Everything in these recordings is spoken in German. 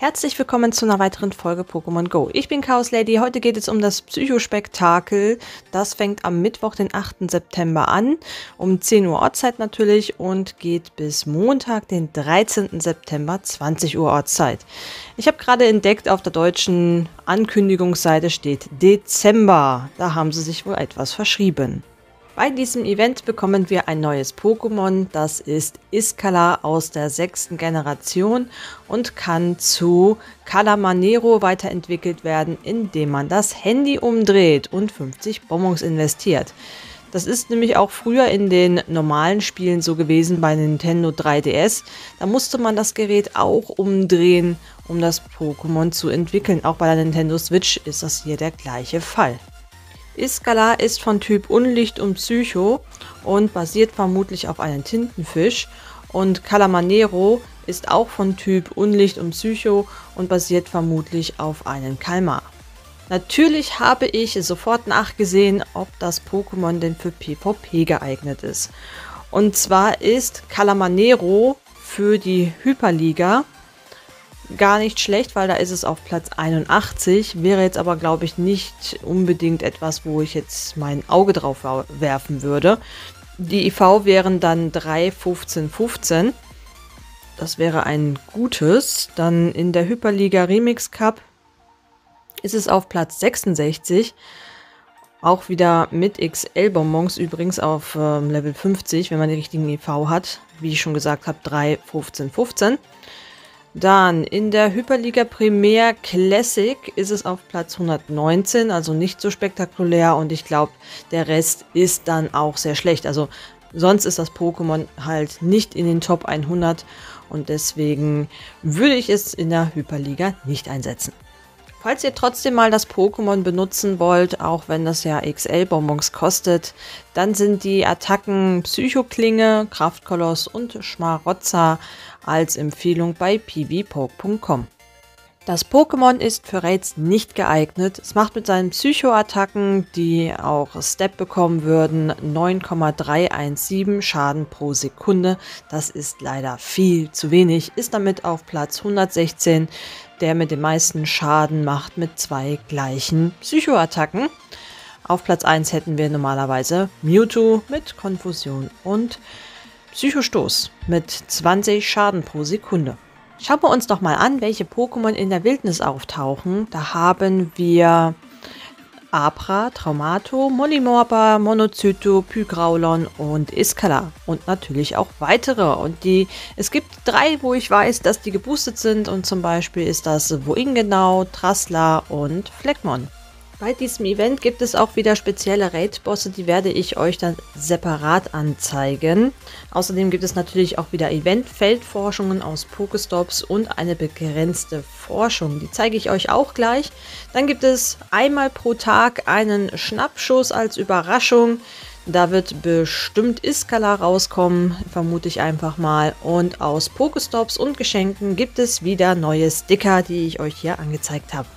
Herzlich willkommen zu einer weiteren Folge Pokémon GO. Ich bin Chaos Lady, heute geht es um das Psychospektakel. Das fängt am Mittwoch, den 8. September an, um 10 Uhr Ortszeit natürlich und geht bis Montag, den 13. September, 20 Uhr Ortszeit. Ich habe gerade entdeckt, auf der deutschen Ankündigungsseite steht Dezember. Da haben sie sich wohl etwas verschrieben. Bei diesem Event bekommen wir ein neues Pokémon, das ist Iscalar aus der 6. Generation und kann zu Calamanero weiterentwickelt werden, indem man das Handy umdreht und 50 Bonbons investiert. Das ist nämlich auch früher in den normalen Spielen so gewesen bei Nintendo 3DS. Da musste man das Gerät auch umdrehen, um das Pokémon zu entwickeln. Auch bei der Nintendo Switch ist das hier der gleiche Fall. Iscalar ist von Typ Unlicht und Psycho und basiert vermutlich auf einem Tintenfisch. Und Calamanero ist auch von Typ Unlicht und Psycho und basiert vermutlich auf einem Kalmar. Natürlich habe ich sofort nachgesehen, ob das Pokémon denn für PvP geeignet ist. Und zwar ist Calamanero für die Hyperliga gar nicht schlecht, weil da ist es auf Platz 81, wäre jetzt aber glaube ich nicht unbedingt etwas, wo ich jetzt mein Auge drauf werfen würde. Die IV wären dann 3,15,15, das wäre ein gutes. Dann in der Hyperliga Remix Cup ist es auf Platz 66, auch wieder mit XL-Bonbons übrigens auf Level 50, wenn man die richtigen IV hat, wie ich schon gesagt habe, 3,15,15. Dann in der Hyperliga Premier Classic ist es auf Platz 119, also nicht so spektakulär und ich glaube, der Rest ist dann auch sehr schlecht. Also sonst ist das Pokémon halt nicht in den Top 100 und deswegen würde ich es in der Hyperliga nicht einsetzen. Falls ihr trotzdem mal das Pokémon benutzen wollt, auch wenn das ja XL-Bonbons kostet, dann sind die Attacken Psychoklinge, Kraftkoloss und Schmarotzer als Empfehlung bei pvpoke.com. Das Pokémon ist für Raids nicht geeignet. Es macht mit seinen Psycho-Attacken, die auch Step bekommen würden, 9,317 Schaden pro Sekunde. Das ist leider viel zu wenig, ist damit auf Platz 116. Der mit dem meisten Schaden macht mit zwei gleichen Psycho-Attacken. Auf Platz 1 hätten wir normalerweise Mewtwo mit Konfusion und Psychostoß mit 20 Schaden pro Sekunde. Schauen wir uns doch mal an, welche Pokémon in der Wildnis auftauchen. Da haben wir Abra, Traumato, Molimorba, Monozyto, Pygraulon und Iscalar. Und natürlich auch weitere. Und es gibt drei, wo ich weiß, dass die geboostet sind. Und zum Beispiel ist das Woingenau, Trasla und Fleckneul. Bei diesem Event gibt es auch wieder spezielle Raid-Bosse, die werde ich euch dann separat anzeigen. Außerdem gibt es natürlich auch wieder Event-Feldforschungen aus Pokestops und eine begrenzte Forschung. Die zeige ich euch auch gleich. Dann gibt es einmal pro Tag einen Schnappschuss als Überraschung. Da wird bestimmt Iscalar rauskommen, vermute ich einfach mal. Und aus Pokestops und Geschenken gibt es wieder neue Sticker, die ich euch hier angezeigt habe.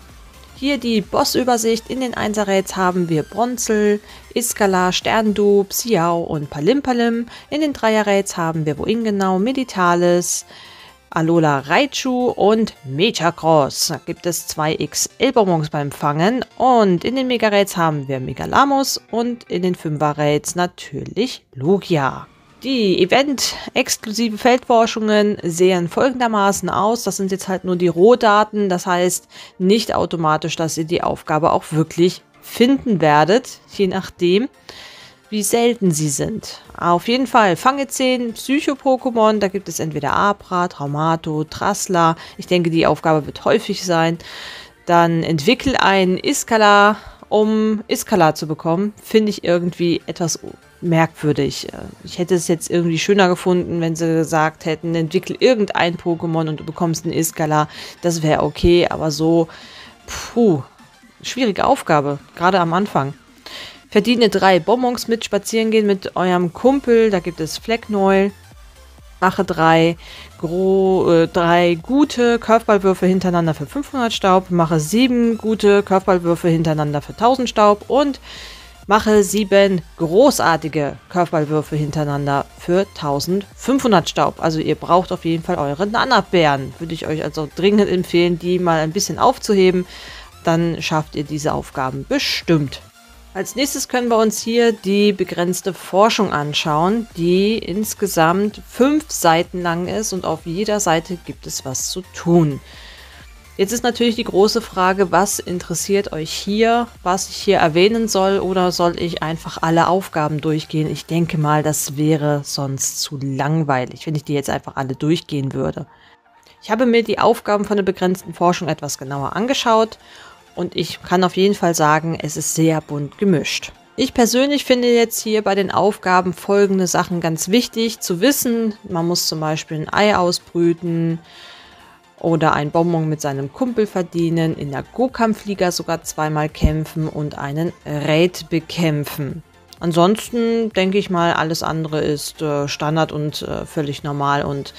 Hier die Bossübersicht. In den 1er-Raids haben wir Bronzel, Iscalar, Sterndu, Siao und Palimpalim. In den 3er-Raids haben wir Woingenau, Meditalis, Alola Raichu und Metacross. Da gibt es 2 XL-Bonbons beim Fangen. Und in den Mega-Raids haben wir Mega Lamus und in den 5er-Raids natürlich Lugia. Die event-exklusiven Feldforschungen sehen folgendermaßen aus. Das sind jetzt halt nur die Rohdaten, das heißt nicht automatisch, dass ihr die Aufgabe auch wirklich finden werdet, je nachdem, wie selten sie sind. Auf jeden Fall fange 10 Psycho-Pokémon, da gibt es entweder Abra, Traumato, Trasla. Ich denke, die Aufgabe wird häufig sein. Dann entwickle einen Iscalar, um Iscalar zu bekommen, finde ich irgendwie etwas merkwürdig. Ich hätte es jetzt irgendwie schöner gefunden, wenn sie gesagt hätten, entwickle irgendein Pokémon und du bekommst einen Iscalar. Das wäre okay, aber so, schwierige Aufgabe, gerade am Anfang. Verdiene 3 Bonbons mit Spazierengehen mit eurem Kumpel, da gibt es Fleckneul. Mache 3 gute Curveballwürfe hintereinander für 500 Staub, mache 7 gute Curveballwürfe hintereinander für 1000 Staub und Mache 7 großartige Körperballwürfe hintereinander für 1500 Staub. Also ihr braucht auf jeden Fall eure Nana-Bären. Würde ich euch also dringend empfehlen, die mal ein bisschen aufzuheben. Dann schafft ihr diese Aufgaben bestimmt. Als nächstes können wir uns hier die begrenzte Forschung anschauen, die insgesamt 5 Seiten lang ist und auf jeder Seite gibt es was zu tun. Jetzt ist natürlich die große Frage, was interessiert euch hier, was ich hier erwähnen soll oder soll ich einfach alle Aufgaben durchgehen? Ich denke mal, das wäre sonst zu langweilig, wenn ich die jetzt einfach alle durchgehen würde. Ich habe mir die Aufgaben von der begrenzten Forschung etwas genauer angeschaut und ich kann auf jeden Fall sagen, es ist sehr bunt gemischt. Ich persönlich finde jetzt hier bei den Aufgaben folgende Sachen ganz wichtig zu wissen. Man muss zum Beispiel ein Ei ausbrüten. Oder ein Bonbon mit seinem Kumpel verdienen, in der Go-Kampfliga sogar 2-mal kämpfen und einen Raid bekämpfen. Ansonsten denke ich mal, alles andere ist Standard und völlig normal und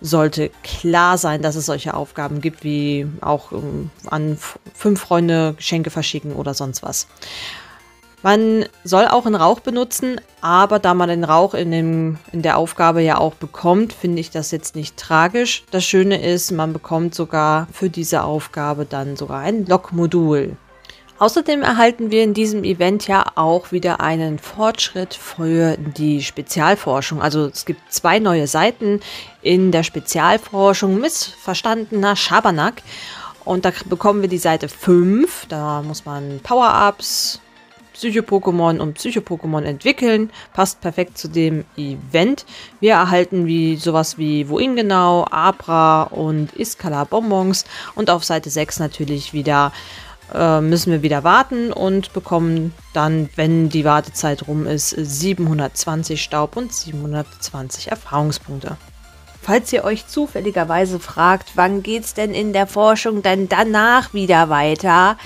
sollte klar sein, dass es solche Aufgaben gibt, wie auch an 5 Freunde Geschenke verschicken oder sonst was. Man soll auch einen Rauch benutzen, aber da man den Rauch in der Aufgabe ja auch bekommt, finde ich das jetzt nicht tragisch. Das Schöne ist, man bekommt sogar für diese Aufgabe dann sogar ein Log-Modul. Außerdem erhalten wir in diesem Event ja auch wieder einen Fortschritt für die Spezialforschung. Also es gibt 2 neue Seiten in der Spezialforschung, missverstandener Schabernack. Und da bekommen wir die Seite 5, da muss man Power-Ups, Psycho-Pokémon und Psycho-Pokémon entwickeln, passt perfekt zu dem Event. Wir erhalten wie sowas wie Woingenau, Abra und Iscalar Bonbons und auf Seite 6 natürlich wieder müssen wir wieder warten und bekommen dann, wenn die Wartezeit rum ist, 720 Staub und 720 Erfahrungspunkte. Falls ihr euch zufälligerweise fragt, wann geht's denn in der Forschung denn danach wieder weiter?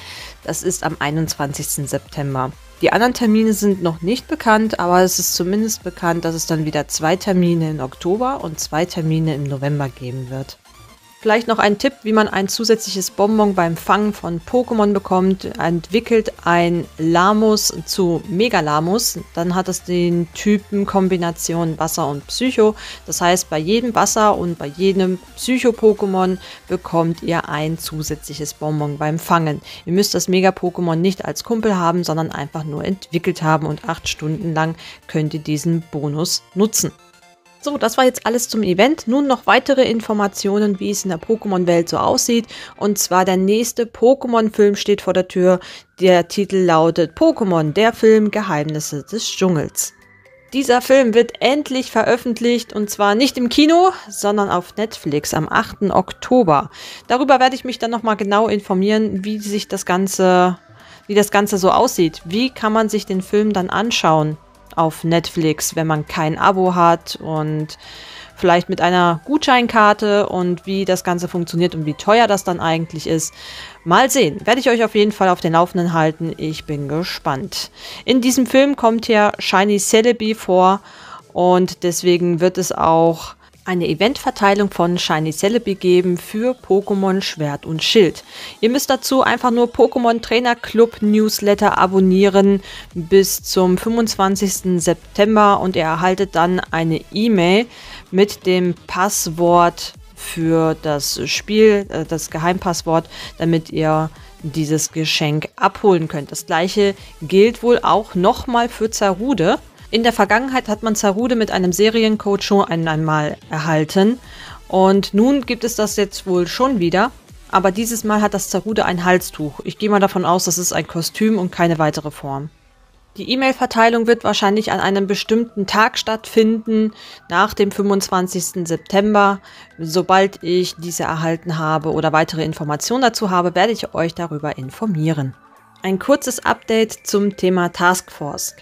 Das ist am 21. September. Die anderen Termine sind noch nicht bekannt, aber es ist zumindest bekannt, dass es dann wieder 2 Termine im Oktober und 2 Termine im November geben wird. Vielleicht noch ein Tipp, wie man ein zusätzliches Bonbon beim Fangen von Pokémon bekommt. Entwickelt ein Lamus zu Mega Lamus, dann hat es den Typen Kombination Wasser und Psycho. Das heißt, bei jedem Wasser und bei jedem Psycho-Pokémon bekommt ihr ein zusätzliches Bonbon beim Fangen. Ihr müsst das Mega-Pokémon nicht als Kumpel haben, sondern einfach nur entwickelt haben und 8 Stunden lang könnt ihr diesen Bonus nutzen. So, das war jetzt alles zum Event. Nun noch weitere Informationen, wie es in der Pokémon-Welt so aussieht. Und zwar der nächste Pokémon-Film steht vor der Tür. Der Titel lautet Pokémon, der Film Geheimnisse des Dschungels. Dieser Film wird endlich veröffentlicht und zwar nicht im Kino, sondern auf Netflix am 8. Oktober. Darüber werde ich mich dann nochmal genau informieren, wie das Ganze so aussieht. Wie kann man sich den Film dann anschauen auf Netflix, wenn man kein Abo hat und vielleicht mit einer Gutscheinkarte und wie das Ganze funktioniert und wie teuer das dann eigentlich ist. Mal sehen, werde ich euch auf jeden Fall auf den Laufenden halten. Ich bin gespannt. In diesem Film kommt ja Shiny Celebi vor und deswegen wird es auch eine Eventverteilung von Shiny Celebi geben für Pokémon Schwert und Schild. Ihr müsst dazu einfach nur Pokémon Trainer Club Newsletter abonnieren bis zum 25. September und ihr erhaltet dann eine E-Mail mit dem Passwort für das Spiel, das Geheimpasswort, damit ihr dieses Geschenk abholen könnt. Das gleiche gilt wohl auch nochmal für Zarude. In der Vergangenheit hat man Zarude mit einem Seriencode schon einmal erhalten und nun gibt es das jetzt wohl schon wieder, aber dieses Mal hat das Zarude ein Halstuch. Ich gehe mal davon aus, das ist ein Kostüm und keine weitere Form. Die E-Mail-Verteilung wird wahrscheinlich an einem bestimmten Tag stattfinden, nach dem 25. September. Sobald ich diese erhalten habe oder weitere Informationen dazu habe, werde ich euch darüber informieren. Ein kurzes Update zum Thema Taskforce.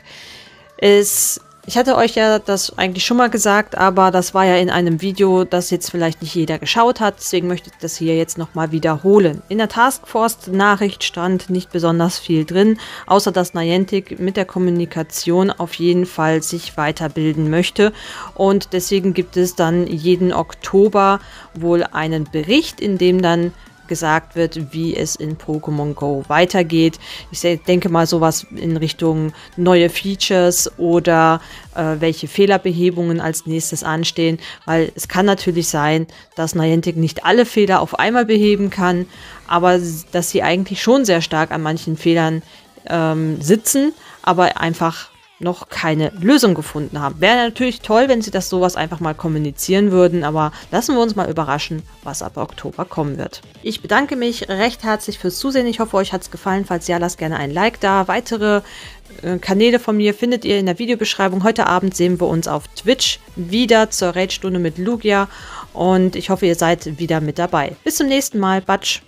Ich hatte euch ja das eigentlich schon mal gesagt, aber das war ja in einem Video, das jetzt vielleicht nicht jeder geschaut hat, deswegen möchte ich das hier jetzt nochmal wiederholen. In der Taskforce-Nachricht stand nicht besonders viel drin, außer dass Niantic mit der Kommunikation auf jeden Fall sich weiterbilden möchte und deswegen gibt es dann jeden Oktober wohl einen Bericht, in dem dann gesagt wird, wie es in Pokémon GO weitergeht. Ich denke mal sowas in Richtung neue Features oder welche Fehlerbehebungen als nächstes anstehen, weil es kann natürlich sein, dass Niantic nicht alle Fehler auf einmal beheben kann, aber dass sie eigentlich schon sehr stark an manchen Fehlern sitzen, aber einfach noch keine Lösung gefunden haben. Wäre natürlich toll, wenn sie das sowas einfach mal kommunizieren würden, aber lassen wir uns mal überraschen, was ab Oktober kommen wird. Ich bedanke mich recht herzlich fürs Zusehen. Ich hoffe, euch hat es gefallen. Falls ja, lasst gerne ein Like da. Weitere Kanäle von mir findet ihr in der Videobeschreibung. Heute Abend sehen wir uns auf Twitch wieder zur Raid-Stunde mit Lugia und ich hoffe, ihr seid wieder mit dabei. Bis zum nächsten Mal. Batsch!